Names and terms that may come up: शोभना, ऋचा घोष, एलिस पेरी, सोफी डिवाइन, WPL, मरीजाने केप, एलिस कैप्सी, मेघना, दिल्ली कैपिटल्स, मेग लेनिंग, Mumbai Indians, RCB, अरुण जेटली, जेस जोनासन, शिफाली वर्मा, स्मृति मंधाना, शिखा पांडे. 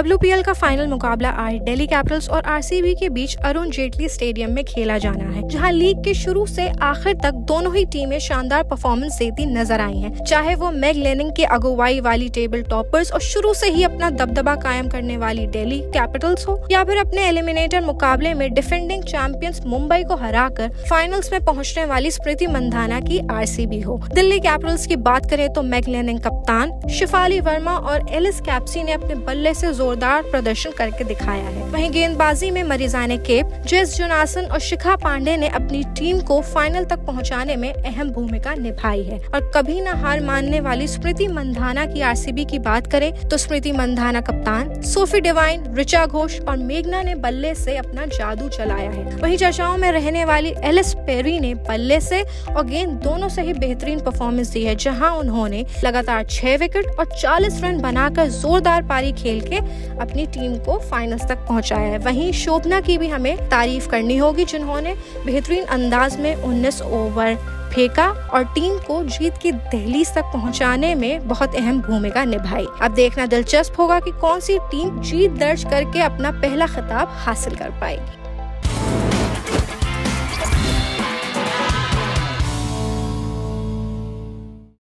WPL का final मुकाबला आज दिल्ली कैपिटल्स और RCB के बीच अरुण जेटली स्टेडियम में खेला जाना है, जहां लीग के शुरू से आखिर तक दोनों ही टीमें शानदार परफॉर्मेंस देती नजर आई हैं। चाहे वो मेग लेनिंग के अगुवाई वाली टेबल टॉपर्स और शुरू से ही अपना दबदबा कायम करने वाली दिल्ली कैपिटल्स हो, या फिर अपने एलिमिनेटर मुकाबले में डिफेंडिंग चैंपियंस मुंबई को हराकर फाइनल्स में पहुंचने वाली स्मृति मंधाना की RCB हो। दिल्ली कैपिटल्स की बात करें तो मेग लेनिंग कप्तान शिफाली वर्मा और एलिस कैप्सी ने अपने बल्ले से जोरदार प्रदर्शन करके दिखाया है। वहीं गेंदबाजी में मरीजाने केप, जेस जोनासन और शिखा पांडे ने अपनी टीम को फाइनल तक पहुंचाने में अहम भूमिका निभाई है। और कभी न हार मानने वाली स्मृति मंधाना की RCB की बात करें तो स्मृति मंधाना कप्तान सोफी डिवाइन, ऋचा घोष और मेघना ने बल्ले से अपना जादू चलाया है। वहीं चर्चाओं में रहने वाली एलिस पेरी ने बल्ले से और गेंद दोनों से ही बेहतरीन परफॉर्मेंस दी है, जहाँ उन्होंने लगातार 6 विकेट और 40 रन बनाकर जोरदार पारी खेल के अपनी टीम को फाइनल्स तक पहुंचाया है। वहीं शोभना की भी हमें तारीफ करनी होगी, जिन्होंने बेहतरीन अंदाज में 19 ओवर फेंका और टीम को जीत की दहलीज तक पहुंचाने में बहुत अहम भूमिका निभाई। अब देखना दिलचस्प होगा कि कौन सी टीम जीत दर्ज करके अपना पहला खिताब हासिल कर पाएगी।